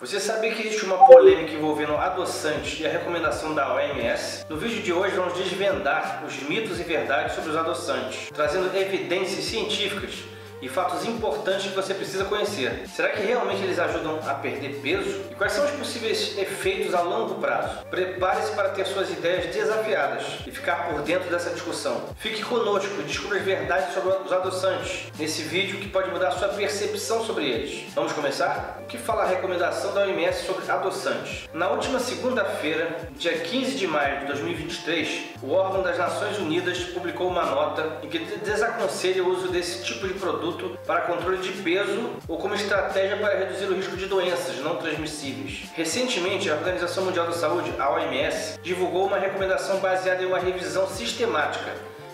Você sabia que existe uma polêmica envolvendo adoçantes e a recomendação da OMS? No vídeo de hoje vamos desvendar os mitos e verdades sobre os adoçantes, trazendo evidências científicas e fatos importantes que você precisa conhecer. Será que realmente eles ajudam a perder peso? E quais são os possíveis efeitos a longo prazo? Prepare-se para ter suas ideias desafiadas e ficar por dentro dessa discussão. Fique conosco e descubra as verdades sobre os adoçantes nesse vídeo que pode mudar a sua percepção sobre eles. Vamos começar? O que fala a recomendação da OMS sobre adoçantes? Na última segunda-feira, dia 15 de maio de 2023, o órgão das Nações Unidas publicou uma nota em que desaconselha o uso desse tipo de produto para controle de peso ou como estratégia para reduzir o risco de doenças não transmissíveis. Recentemente, a Organização Mundial da Saúde, a OMS, divulgou uma recomendação baseada em uma revisão sistemática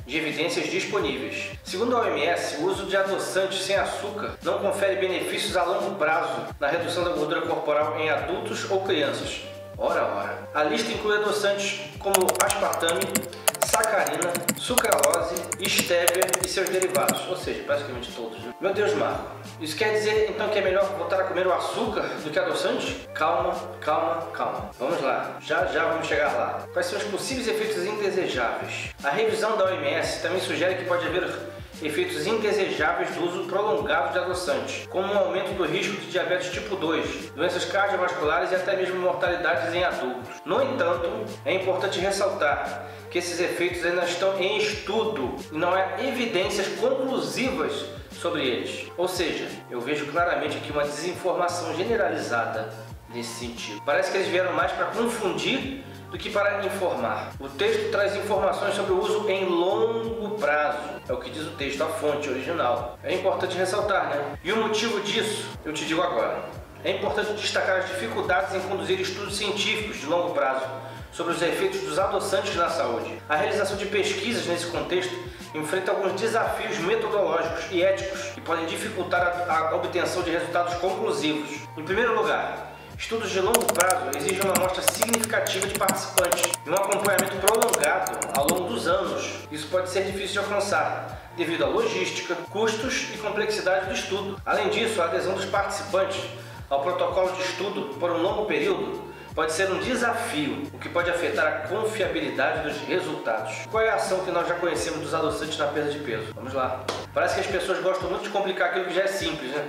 de evidências disponíveis. Segundo a OMS, o uso de adoçantes sem açúcar não confere benefícios a longo prazo na redução da gordura corporal em adultos ou crianças. Ora, ora! A lista inclui adoçantes como aspartame, sacarina, sucralose, estévia e seus derivados, ou seja, basicamente todos. Meu Deus, Marco, isso quer dizer então que é melhor voltar a comer o açúcar do que adoçante? Calma, calma, calma. Vamos lá, já vamos chegar lá. Quais são os possíveis efeitos indesejáveis? A revisão da OMS também sugere que pode haver efeitos indesejáveis do uso prolongado de adoçantes, como um aumento do risco de diabetes tipo 2, doenças cardiovasculares e até mesmo mortalidades em adultos. No entanto, é importante ressaltar que esses efeitos ainda estão em estudo e não há evidências conclusivas sobre eles. Ou seja, eu vejo claramente aqui uma desinformação generalizada nesse sentido. Parece que eles vieram mais para confundir do que para informar. O texto traz informações sobre o uso em longo prazo, é o que diz o texto, a fonte original. É importante ressaltar, né? E o motivo disso eu te digo agora. É importante destacar as dificuldades em conduzir estudos científicos de longo prazo sobre os efeitos dos adoçantes na saúde. A realização de pesquisas nesse contexto enfrenta alguns desafios metodológicos e éticos que podem dificultar a obtenção de resultados conclusivos. Em primeiro lugar, estudos de longo prazo exigem uma amostra significativa de participantes e um acompanhamento prolongado ao longo dos anos. Isso pode ser difícil de alcançar devido à logística, custos e complexidade do estudo. Além disso, a adesão dos participantes ao protocolo de estudo por um longo período pode ser um desafio, o que pode afetar a confiabilidade dos resultados. Qual é a ação que nós já conhecemos dos adoçantes na perda de peso? Vamos lá. Parece que as pessoas gostam muito de complicar aquilo que já é simples, né?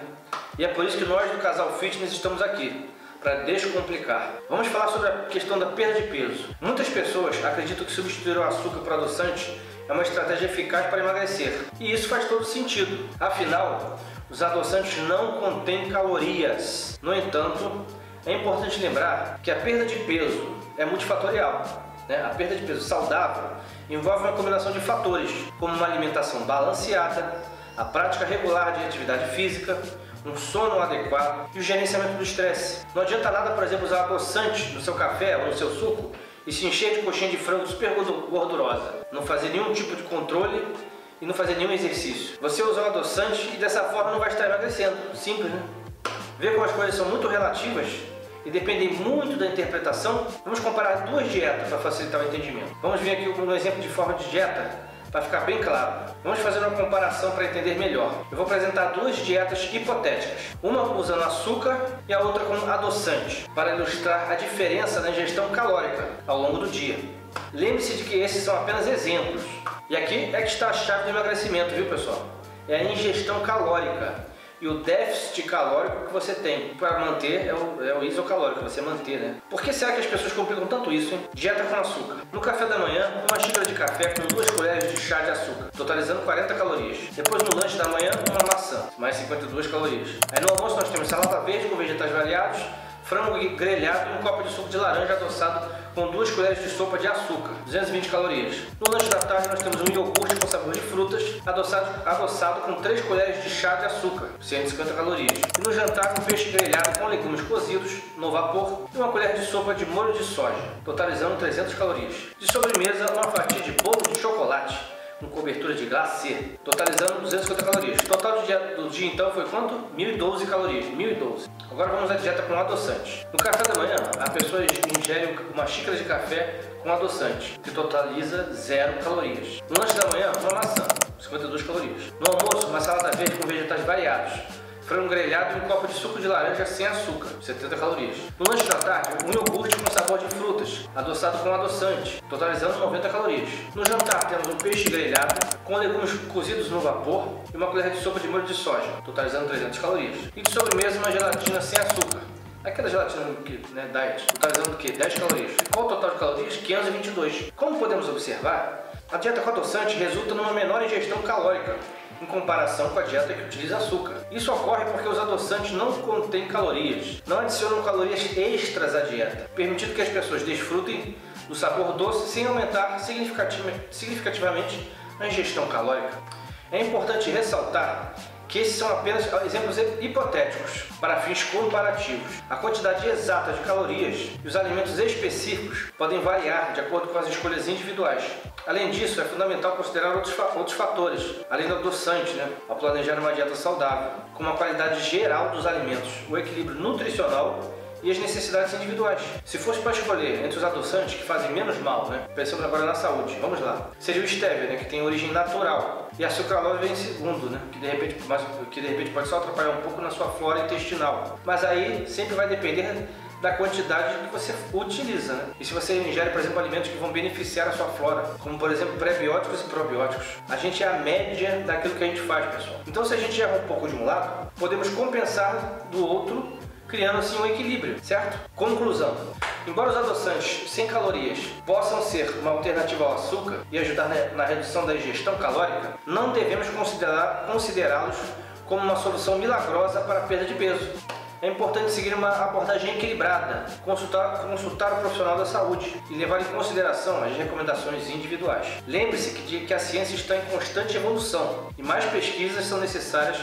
E é por isso que nós do Casal Fitness estamos aqui, para descomplicar. Vamos falar sobre a questão da perda de peso. Muitas pessoas acreditam que substituir o açúcar por adoçante é uma estratégia eficaz para emagrecer. E isso faz todo sentido. Afinal, os adoçantes não contêm calorias. No entanto, é importante lembrar que a perda de peso é multifatorial, né? A perda de peso saudável envolve uma combinação de fatores, como uma alimentação balanceada, a prática regular de atividade física, um sono adequado e o gerenciamento do estresse. Não adianta nada, por exemplo, usar adoçante no seu café ou no seu suco e se encher de coxinha de frango super gordurosa, não fazer nenhum tipo de controle e não fazer nenhum exercício. Você usa um adoçante e dessa forma não vai estar emagrecendo. Simples, né? Ver como as coisas são muito relativas e dependem muito da interpretação, vamos comparar duas dietas para facilitar o entendimento. Vamos vir aqui com um exemplo de forma de dieta, para ficar bem claro. Vamos fazer uma comparação para entender melhor. Eu vou apresentar duas dietas hipotéticas, uma usando açúcar e a outra com adoçante, para ilustrar a diferença na ingestão calórica ao longo do dia. Lembre-se de que esses são apenas exemplos. E aqui é que está a chave do emagrecimento, viu, pessoal? É a ingestão calórica e o déficit calórico que você tem. Para manter é o isocalórico, você manter, né? Por que será que as pessoas complicam tanto isso, hein? Dieta com açúcar. No café da manhã, uma xícara de café com 2 colheres de chá de açúcar, totalizando 40 calorias. Depois, no lanche da manhã, uma maçã, mais 52 calorias. Aí no almoço nós temos salada verde com vegetais variados, frango grelhado e um copo de suco de laranja adoçado com 2 colheres de sopa de açúcar, 220 calorias. No lanche da tarde nós temos um iogurte com sabor de frutas adoçado com 3 colheres de chá de açúcar, 150 calorias. E no jantar um peixe grelhado com legumes cozidos no vapor e uma colher de sopa de molho de soja, totalizando 300 calorias. De sobremesa, uma fatia de bolo de chocolate com cobertura de glacê, totalizando 250 calorias. O total do dia então foi quanto? 1012 calorias, 1012. Agora vamos à dieta com adoçante. No café da manhã, a pessoa ingere uma xícara de café com adoçante, que totaliza 0 calorias. No lanche da manhã, uma maçã, 52 calorias. No almoço, uma salada verde com vegetais variados, frango grelhado e um copo de suco de laranja sem açúcar, 70 calorias. No lanche da tarde, um iogurte com sabor de frutas, adoçado com adoçante, totalizando 90 calorias. No jantar, temos um peixe grelhado com legumes cozidos no vapor e uma colher de sopa de molho de soja, totalizando 300 calorias. E de sobremesa, uma gelatina sem açúcar. Aquela gelatina, né, diet, totalizando o quê? 10 calorias. Qual o total de calorias? 522. Como podemos observar, a dieta com adoçante resulta numa menor ingestão calórica em comparação com a dieta que utiliza açúcar. Isso ocorre porque os adoçantes não contêm calorias, não adicionam calorias extras à dieta, permitindo que as pessoas desfrutem do sabor doce sem aumentar significativamente a ingestão calórica. É importante ressaltar que esses são apenas exemplos hipotéticos para fins comparativos. A quantidade exata de calorias e os alimentos específicos podem variar de acordo com as escolhas individuais. Além disso, é fundamental considerar outros fatores, além do adoçante, né, ao planejar uma dieta saudável, como a qualidade geral dos alimentos, o equilíbrio nutricional e as necessidades individuais. Se fosse para escolher entre os adoçantes que fazem menos mal, né, pensando agora na saúde, vamos lá, seria o estévia, né, que tem origem natural, e a sucralose vem em segundo, né, que de repente pode só atrapalhar um pouco na sua flora intestinal. Mas aí sempre vai depender da quantidade que você utiliza, né? E se você ingere, por exemplo, alimentos que vão beneficiar a sua flora, como por exemplo prebióticos e probióticos, a gente é a média daquilo que a gente faz, pessoal. Então, se a gente erra um pouco de um lado, podemos compensar do outro, criando assim um equilíbrio, certo? Conclusão: embora os adoçantes sem calorias possam ser uma alternativa ao açúcar e ajudar na redução da ingestão calórica, não devemos considerá-los como uma solução milagrosa para a perda de peso. É importante seguir uma abordagem equilibrada, consultar o profissional da saúde e levar em consideração as recomendações individuais. Lembre-se que a ciência está em constante evolução e mais pesquisas são necessárias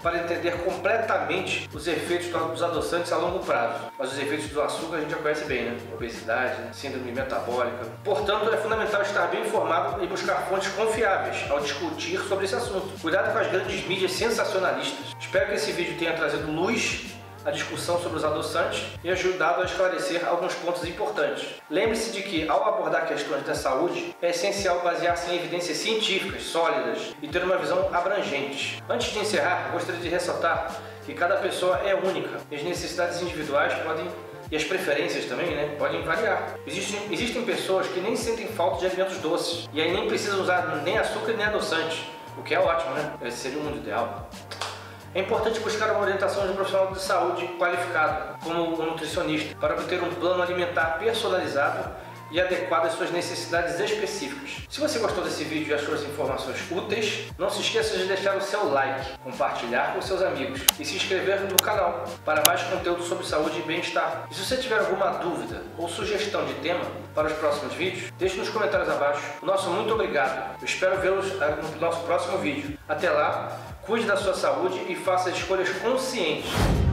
para entender completamente os efeitos dos adoçantes a longo prazo. Mas os efeitos do açúcar a gente já conhece bem, né? Obesidade, né? Síndrome metabólica. Portanto, é fundamental estar bem informado e buscar fontes confiáveis ao discutir sobre esse assunto. Cuidado com as grandes mídias sensacionalistas. Espero que esse vídeo tenha trazido luz à discussão sobre os adoçantes e ajudado a esclarecer alguns pontos importantes. Lembre-se de que, ao abordar questões da saúde, é essencial basear-se em evidências científicas sólidas e ter uma visão abrangente. Antes de encerrar, gostaria de ressaltar que cada pessoa é única e as necessidades individuais e as preferências também, né, podem variar. Existem pessoas que nem sentem falta de alimentos doces e aí nem precisam usar nem açúcar nem adoçante, o que é ótimo, né? Esse seria o mundo ideal. É importante buscar uma orientação de um profissional de saúde qualificado, como um nutricionista, para obter um plano alimentar personalizado e adequado às suas necessidades específicas. Se você gostou desse vídeo e achou as informações úteis, não se esqueça de deixar o seu like, compartilhar com seus amigos e se inscrever no canal para mais conteúdo sobre saúde e bem-estar. E se você tiver alguma dúvida ou sugestão de tema para os próximos vídeos, deixe nos comentários abaixo. Nosso muito obrigado. Eu espero vê-los no nosso próximo vídeo. Até lá! Cuide da sua saúde e faça escolhas conscientes.